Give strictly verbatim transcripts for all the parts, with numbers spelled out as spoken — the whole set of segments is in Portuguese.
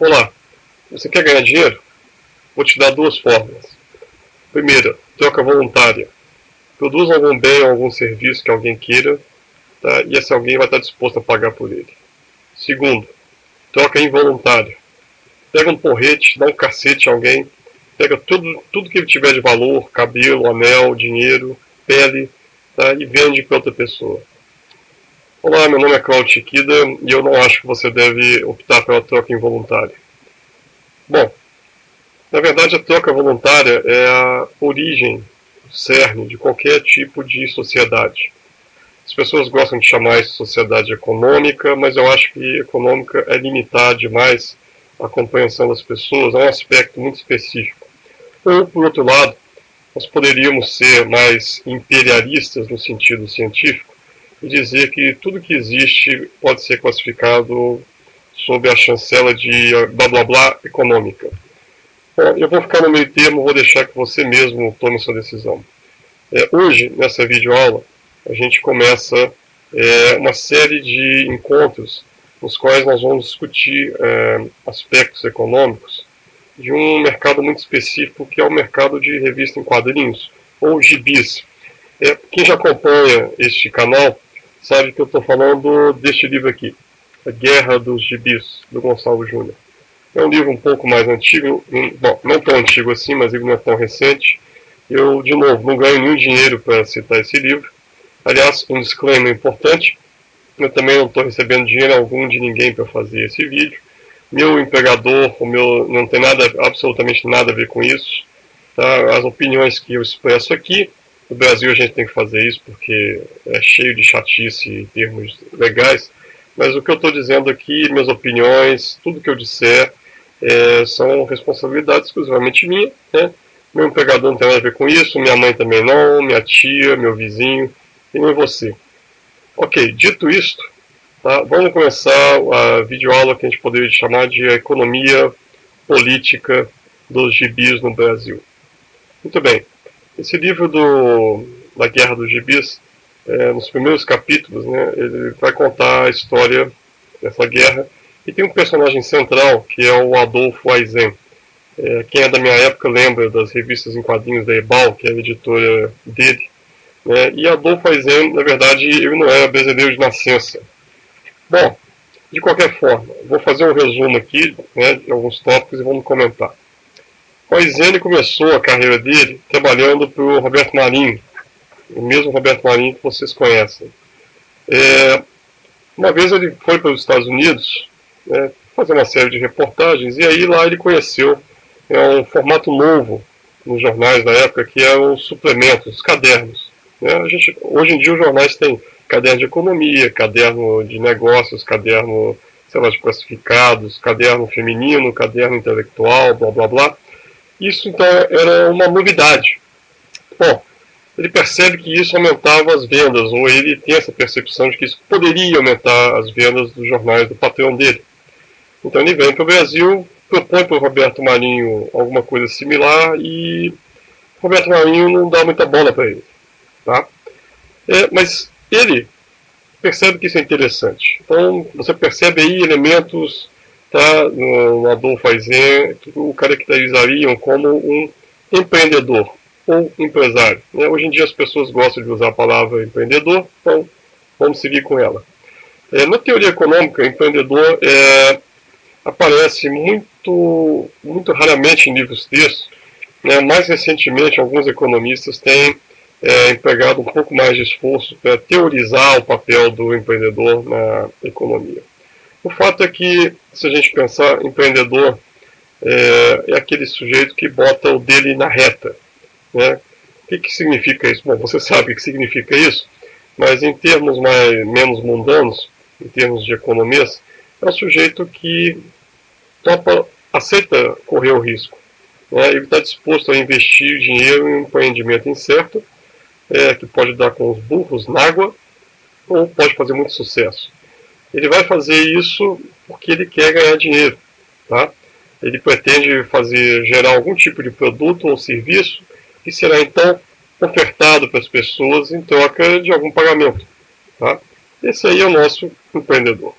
Olá, você quer ganhar dinheiro? Vou te dar duas formas. Primeira, troca voluntária. Produza algum bem ou algum serviço que alguém queira, tá? E esse alguém vai estar disposto a pagar por ele. Segundo, troca involuntária. Pega um porrete, dá um cacete a alguém, pega tudo, tudo que ele tiver de valor, cabelo, anel, dinheiro, pele, tá? E vende para outra pessoa. Olá, meu nome é Claudio Shikida e eu não acho que você deve optar pela troca involuntária. Bom, na verdade a troca voluntária é a origem, o cerne de qualquer tipo de sociedade. As pessoas gostam de chamar isso de sociedade econômica, mas eu acho que econômica é limitar demais a compreensão das pessoas a um aspecto muito específico. Ou, por outro lado, nós poderíamos ser mais imperialistas no sentido científico e dizer que tudo que existe pode ser classificado sob a chancela de blá blá blá econômica. Bom, eu vou ficar no meio termo, vou deixar que você mesmo tome sua decisão. É, hoje, nessa videoaula, a gente começa é, uma série de encontros nos quais nós vamos discutir é, aspectos econômicos de um mercado muito específico, que é o mercado de revista em quadrinhos, ou gibis. É, quem já acompanha este canal sabe que eu estou falando deste livro aqui, A Guerra dos Gibis, do Gonçalo Júnior. É um livro um pouco mais antigo, bom, não tão antigo assim, mas ele não é tão recente. Eu, de novo, não ganho nenhum dinheiro para citar esse livro. Aliás, um disclaimer importante, eu também não estou recebendo dinheiro algum de ninguém para fazer esse vídeo. Meu empregador, o meu, não tem nada, absolutamente nada a ver com isso. Tá? As opiniões que eu expresso aqui, no Brasil a gente tem que fazer isso porque é cheio de chatice em termos legais. Mas o que eu estou dizendo aqui, minhas opiniões, tudo que eu disser, é, são responsabilidades exclusivamente minha, né? Meu empregador não tem nada a ver com isso, minha mãe também não, minha tia, meu vizinho... E não é você. Ok, dito isto, tá, vamos começar a videoaula que a gente poderia chamar de a economia política dos gibis no Brasil. Muito bem, esse livro do, da Guerra dos Gibis, é, nos primeiros capítulos, né, ele vai contar a história dessa guerra, e tem um personagem central, que é o Adolfo Aizen. É, quem é da minha época lembra das revistas em quadrinhos da Ebal, que é a editora dele. É, e Adolfo Aizen, na verdade, ele não era brasileiro de nascença. Bom, de qualquer forma, vou fazer um resumo aqui, né, de alguns tópicos e vamos comentar. O Aizen começou a carreira dele trabalhando para o Roberto Marinho, o mesmo Roberto Marinho que vocês conhecem. É, uma vez ele foi para os Estados Unidos, né, fazer uma série de reportagens, e aí lá ele conheceu é, um formato novo nos jornais da época, que eram os suplementos, os cadernos. A gente, hoje em dia os jornais têm caderno de economia, caderno de negócios, caderno, sei lá, de classificados, caderno feminino, caderno intelectual, blá blá blá. Isso então era uma novidade. Bom, ele percebe que isso aumentava as vendas, ou ele tem essa percepção de que isso poderia aumentar as vendas dos jornais do patrão dele. Então ele vem para o Brasil, propõe para o Roberto Marinho alguma coisa similar e Roberto Marinho não dá muita bola para ele. Tá? É, mas ele percebe que isso é interessante. Então você percebe aí elementos, tá, no, no Adolfo Aizen, que o caracterizariam como um empreendedor ou empresário, né? Hoje em dia as pessoas gostam de usar a palavra empreendedor, então vamos seguir com ela. É, na teoria econômica, empreendedor é, aparece muito, muito raramente em livros textos, né? Mais recentemente alguns economistas têm É, empregado um pouco mais de esforço para teorizar o papel do empreendedor na economia. O fato é que, se a gente pensar, empreendedor é, é aquele sujeito que bota o dele na reta, né? O que, que significa isso? Bom, você sabe o que significa isso, mas em termos mais, menos mundanos, em termos de economias, é um sujeito que topa, aceita correr o risco, né? Ele está disposto a investir dinheiro em um empreendimento incerto, É, que pode dar com os burros na água, ou pode fazer muito sucesso. Ele vai fazer isso porque ele quer ganhar dinheiro, tá? Ele pretende fazer, gerar algum tipo de produto ou serviço que será então ofertado para as pessoas em troca de algum pagamento, tá? Esse aí é o nosso empreendedor,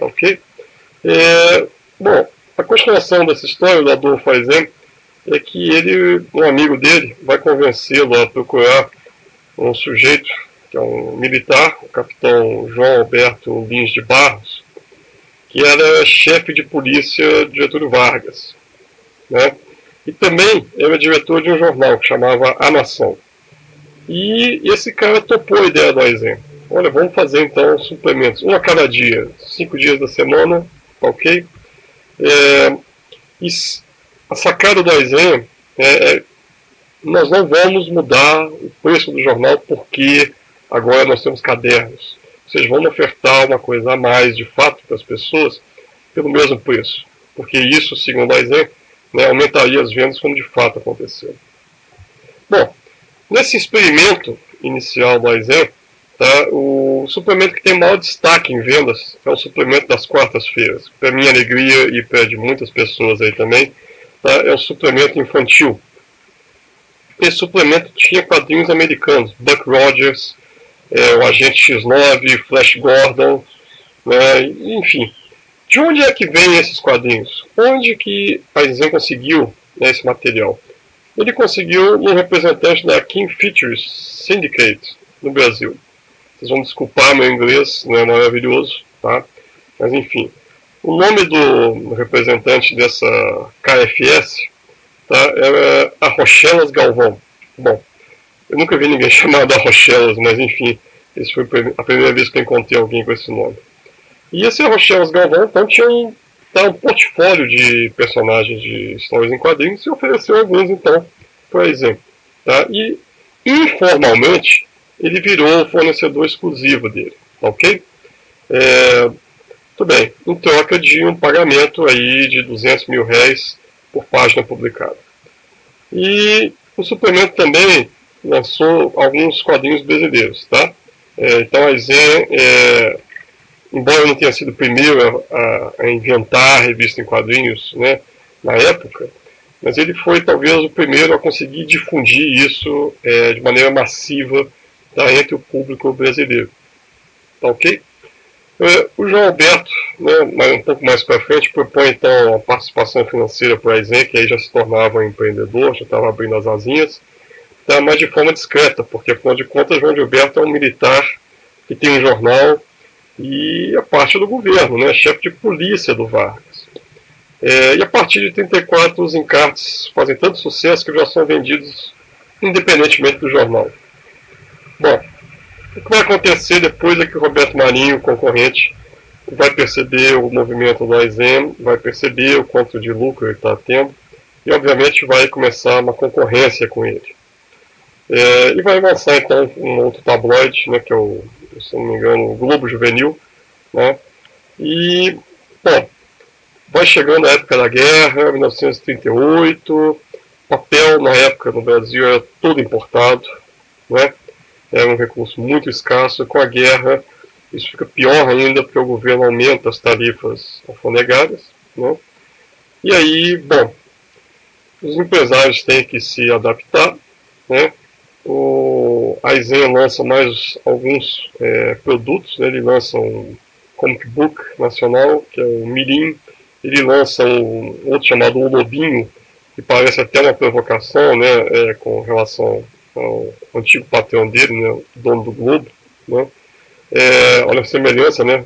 ok? É, bom, a, construção dessa história do Adolfo Aizen é que ele, um amigo dele, vai convencê-lo a procurar um sujeito que é um militar, o capitão João Alberto Lins de Barros, que era chefe de polícia de Getúlio Vargas, né? E também era diretor de um jornal que chamava A Nação. E esse cara topou a ideia do Aizen. Olha, vamos fazer então suplementos, um a cada dia, cinco dias da semana, ok? É, e a sacada do Aizen é: nós não vamos mudar o preço do jornal porque agora nós temos cadernos. Vocês vão ofertar uma coisa a mais, de fato, para as pessoas, pelo mesmo preço. Porque isso, segundo a Aizen, né, aumentaria as vendas como de fato aconteceu. Bom, nesse experimento inicial do Aizen, tá, o suplemento que tem maior destaque em vendas é o suplemento das quartas-feiras. Para minha alegria e para de muitas pessoas aí também, tá, é um suplemento infantil. Esse suplemento tinha quadrinhos americanos, Buck Rogers, É, o agente X nove, Flash Gordon, né, enfim. De onde é que vem esses quadrinhos? Onde que Aizen conseguiu, né, esse material? Ele conseguiu um representante da King Features Syndicate no Brasil. Vocês vão desculpar meu inglês, né, maravilhoso, tá? Mas enfim, o nome do representante dessa K F S, tá, era a Rochelles Galvão. Bom, eu nunca vi ninguém chamado a Rochelles, mas enfim, essa foi a primeira vez que eu encontrei alguém com esse nome. E esse Rochelles Galvão, então, tinha um, tá, um portfólio de personagens de histórias em quadrinhos e ofereceu alguns, então, por exemplo. Tá? E, informalmente, ele virou o fornecedor exclusivo dele, ok? É, tudo bem, em troca de um pagamento aí de duzentos mil reais por página publicada. E o suplemento também lançou alguns quadrinhos brasileiros, tá? É, então, Aizen, é, embora não tenha sido o primeiro a, a inventar a revista em quadrinhos, né, na época, mas ele foi talvez o primeiro a conseguir difundir isso é, de maneira massiva, tá, entre o público brasileiro, tá, ok? É, o João Alberto, né, um pouco mais para frente, propõe então a participação financeira para Aizen, que aí já se tornava empreendedor, já estava abrindo as asinhas, tá, mas de forma discreta, porque afinal de contas João Alberto é um militar que tem um jornal e é parte do governo, né, chefe de polícia do Vargas. É, e a partir de trinta e quatro os encartes fazem tanto sucesso que já são vendidos independentemente do jornal. Bom, o que vai acontecer depois é que o Roberto Marinho, o concorrente, vai perceber o movimento do Aizen, vai perceber o quanto de lucro ele está tendo e obviamente vai começar uma concorrência com ele. É, e vai lançar então um outro tabloide, né, que é o, se não me engano, o Globo Juvenil, né, e, bom, vai chegando a época da guerra, mil novecentos e trinta e oito, papel na época no Brasil era todo importado, né, era um recurso muito escasso, e com a guerra isso fica pior ainda porque o governo aumenta as tarifas alfonegárias, né, e aí, bom, os empresários têm que se adaptar, né. O Aizen lança mais alguns é, produtos, né? Ele lança um comic book nacional, que é o Mirim, ele lança um outro chamado o Lobinho, que parece até uma provocação, né, é, com relação ao antigo patrão dele, né, dono do Globo, né? É, olha a semelhança, né,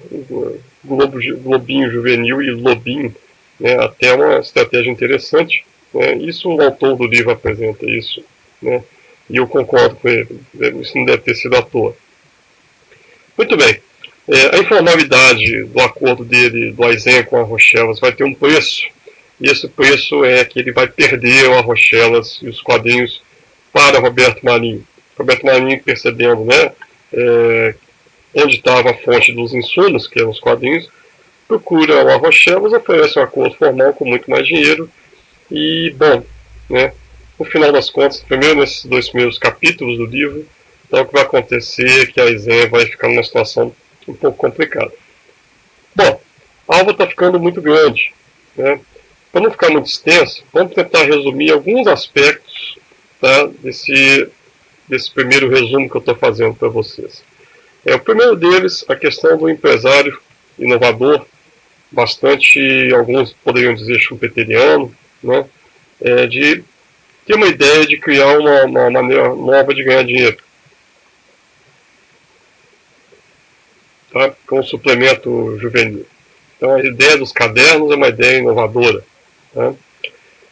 Globo, Globinho Juvenil e Lobinho, né, até uma estratégia interessante, né? Isso o autor do livro apresenta isso, né? E eu concordo com ele, isso não deve ter sido à toa. Muito bem, é, a informalidade do acordo dele, do Aizen com a Rochelles, vai ter um preço, e esse preço é que ele vai perder a Rochelles e os quadrinhos para Roberto Marinho. Roberto Marinho percebendo, né, é, onde estava a fonte dos insumos, que eram os quadrinhos, procura a Rochelles, oferece um acordo formal com muito mais dinheiro, e, bom, né, no final das contas, primeiro nesses dois primeiros capítulos do livro, então o que vai acontecer é que a Aizen vai ficar numa situação um pouco complicada. Bom, a alva está ficando muito grande, né? Para não ficar muito extenso, vamos tentar resumir alguns aspectos, tá, desse, desse primeiro resumo que eu estou fazendo para vocês. É, o primeiro deles, a questão do empresário inovador, bastante, alguns poderiam dizer schumpeteriano, né, é, de ter uma ideia de criar uma, uma maneira nova de ganhar dinheiro. Tá? Com suplemento juvenil. Então a ideia dos cadernos é uma ideia inovadora. Tá?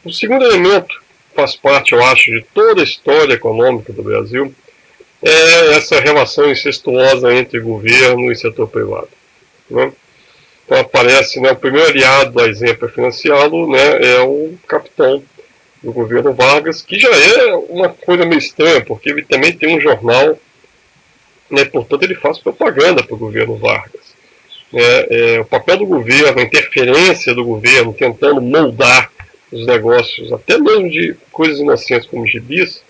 O segundo elemento faz parte, eu acho, de toda a história econômica do Brasil, é essa relação incestuosa entre governo e setor privado. Né? Então aparece, né, o primeiro aliado do Aizen para financiá-lo, né, é o capitão do governo Vargas, que já é uma coisa meio estranha, porque ele também tem um jornal, né, portanto ele faz propaganda para o governo Vargas. É, é, o papel do governo, a interferência do governo, tentando moldar os negócios, até mesmo de coisas inocentes como gibis,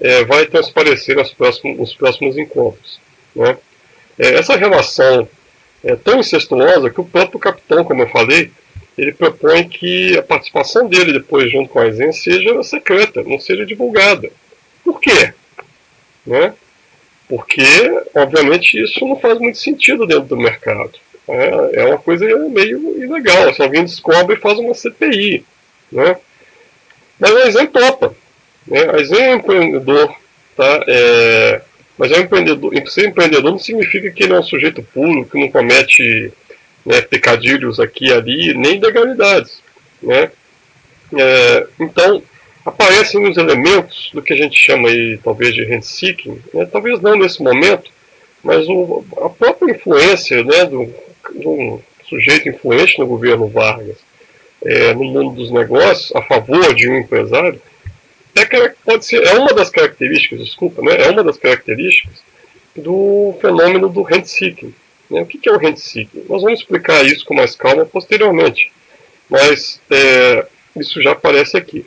é, vai transparecer nos próximos, nos próximos encontros. Né? É, essa relação é tão incestuosa que o próprio capitão, como eu falei, ele propõe que a participação dele depois junto com a Aizen seja secreta, não seja divulgada. Por quê? Né? Porque, obviamente, isso não faz muito sentido dentro do mercado. É, é uma coisa meio ilegal. Se alguém descobre, faz uma C P I. Né? Mas a Aizen topa, né? A Aizen é um empreendedor, tá? É... mas é um empreendedor. Ser empreendedor não significa que ele é um sujeito puro, que não comete, né, pecadilhos aqui e ali, nem ilegalidades, né? É... então aparecem uns elementos do que a gente chama aí, talvez, de rent-seeking, né? Talvez não nesse momento, mas o... a própria influência, né, do... do sujeito influente no governo Vargas, É, no mundo dos negócios, a favor de um empresário, é, pode ser, é uma das características, desculpa, né, é uma das características do fenômeno do rent-seeking. Né? O que é o rent-seeking? Nós vamos explicar isso com mais calma posteriormente, mas é, isso já aparece aqui.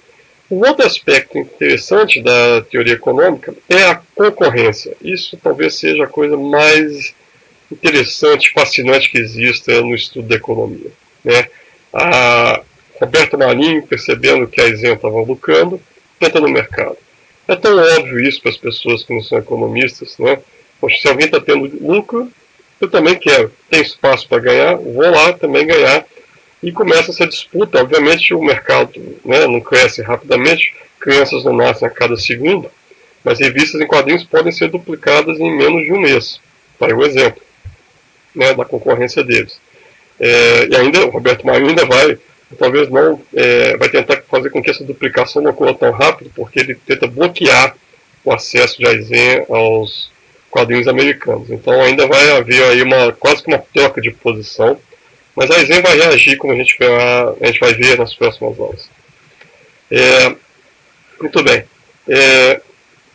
Um outro aspecto interessante da teoria econômica é a concorrência. Isso talvez seja a coisa mais interessante, fascinante que exista no estudo da economia, né? A Roberto Marinho, percebendo que a Aizen estava lucrando, entra no mercado. É tão óbvio isso para as pessoas que não são economistas, né? Poxa, se alguém está tendo lucro, eu também quero. Tem espaço para ganhar, vou lá também ganhar. E começa essa disputa. Obviamente o mercado, né, não cresce rapidamente, crianças não nascem a cada segundo, mas revistas em quadrinhos podem ser duplicadas em menos de um mês. Tá aí o exemplo, né, da concorrência deles. É, e ainda, o Roberto Marinho ainda vai, talvez não, é, vai tentar fazer com que essa duplicação não ocorra tão rápido, porque ele tenta bloquear o acesso de Aizen aos quadrinhos americanos. Então ainda vai haver aí uma, quase que uma troca de posição, mas a Aizen vai reagir, como a gente, verá, a gente vai ver nas próximas aulas. É, muito bem. É,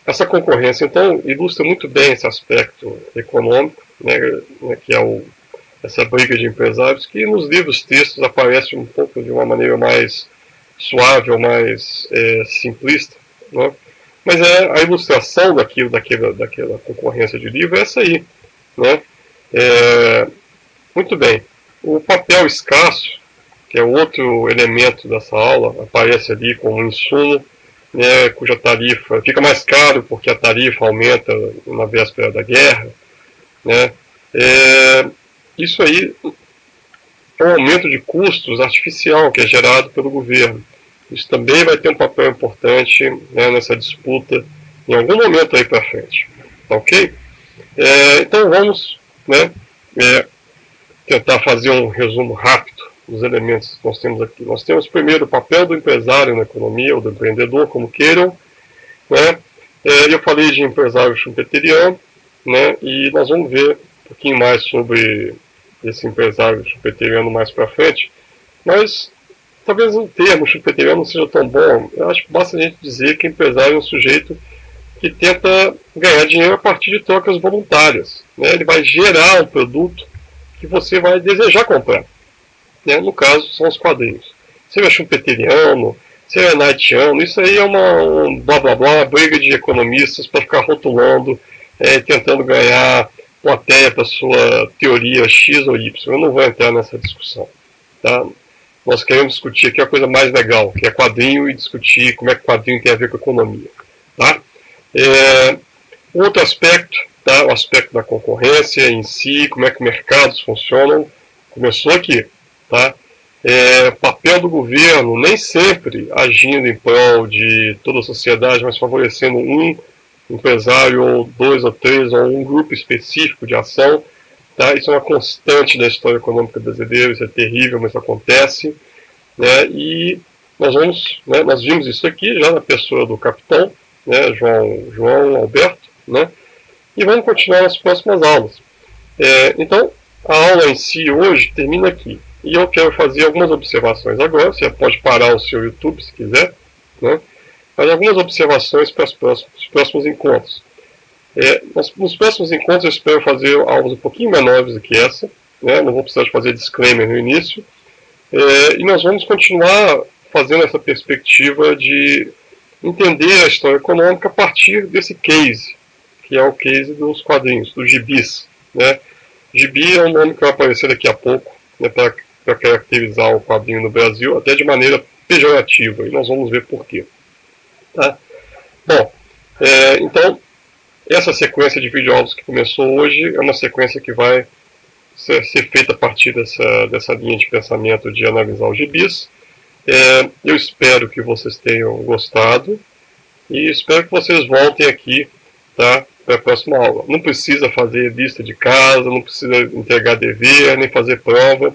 essa concorrência, então, ilustra muito bem esse aspecto econômico, né, que é o... essa briga de empresários, que nos livros textos aparece um pouco de uma maneira mais suave ou mais é, simplista, né? Mas é, a ilustração daquilo, daquela, daquela concorrência de livro é essa aí, né? É, muito bem. O papel escasso, que é outro elemento dessa aula, aparece ali como um insumo, né, cuja tarifa fica mais caro porque a tarifa aumenta na véspera da guerra, né? É, isso aí é um aumento de custos artificial que é gerado pelo governo. Isso também vai ter um papel importante, né, nessa disputa em algum momento aí para frente. Tá ok? É, então vamos, né, é, tentar fazer um resumo rápido dos elementos que nós temos aqui. Nós temos primeiro o papel do empresário na economia, ou do empreendedor, como queiram. Né? É, eu falei de empresário schumpeteriano, né, e nós vamos ver um pouquinho mais sobre esse empresário schumpeteriano mais para frente, mas talvez o termo schumpeteriano não seja tão bom. Eu acho que basta a gente dizer que empresário é um sujeito que tenta ganhar dinheiro a partir de trocas voluntárias, né? Ele vai gerar um produto que você vai desejar comprar, né? No caso, são os quadrinhos. Se é schumpeteriano, se é knightiano, isso aí é uma um blá blá blá, uma briga de economistas para ficar rotulando, é, tentando ganhar plateia para sua teoria X ou Y. Eu não vou entrar nessa discussão, tá? Nós queremos discutir aqui a coisa mais legal, que é quadrinho, e discutir como é que quadrinho tem a ver com a economia, tá? É, outro aspecto, tá? O aspecto da concorrência em si, como é que mercados funcionam, começou aqui, Tá? É, papel do governo, nem sempre agindo em prol de toda a sociedade, mas favorecendo um empresário, ou dois ou três, ou um grupo específico de ação. Tá? Isso é uma constante da história econômica brasileira, isso é terrível, mas acontece. Né? E nós, vamos, né, nós vimos isso aqui já na pessoa do capitão, né, João, João Alberto, né, e vamos continuar nas próximas aulas. É, então, a aula em si hoje termina aqui. E eu quero fazer algumas observações agora, você pode parar o seu YouTube se quiser, né? Mas algumas observações para os próximos, os próximos encontros. É, nos, nos próximos encontros eu espero fazer aulas um pouquinho menores do que essa, né? Não vou precisar de fazer disclaimer no início, é, e nós vamos continuar fazendo essa perspectiva de entender a história econômica a partir desse case, que é o case dos quadrinhos, dos gibis, né? Gibi é um nome que vai aparecer daqui a pouco, né, para para caracterizar o quadrinho no Brasil, até de maneira pejorativa, e nós vamos ver por quê. Tá? Bom, é, então, essa sequência de videoaulas que começou hoje é uma sequência que vai ser, ser feita a partir dessa, dessa linha de pensamento de analisar os gibis. É, eu espero que vocês tenham gostado, e espero que vocês voltem aqui, tá, para a próxima aula. Não precisa fazer lista de casa, não precisa entregar dever, nem fazer prova.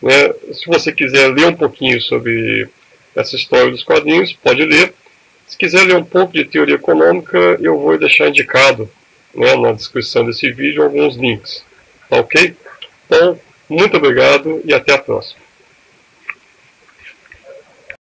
Né? Se você quiser ler um pouquinho sobre essa história dos quadrinhos, pode ler. Se quiser ler um pouco de teoria econômica, eu vou deixar indicado, né, na descrição desse vídeo alguns links. Tá ok? Então, muito obrigado e até a próxima.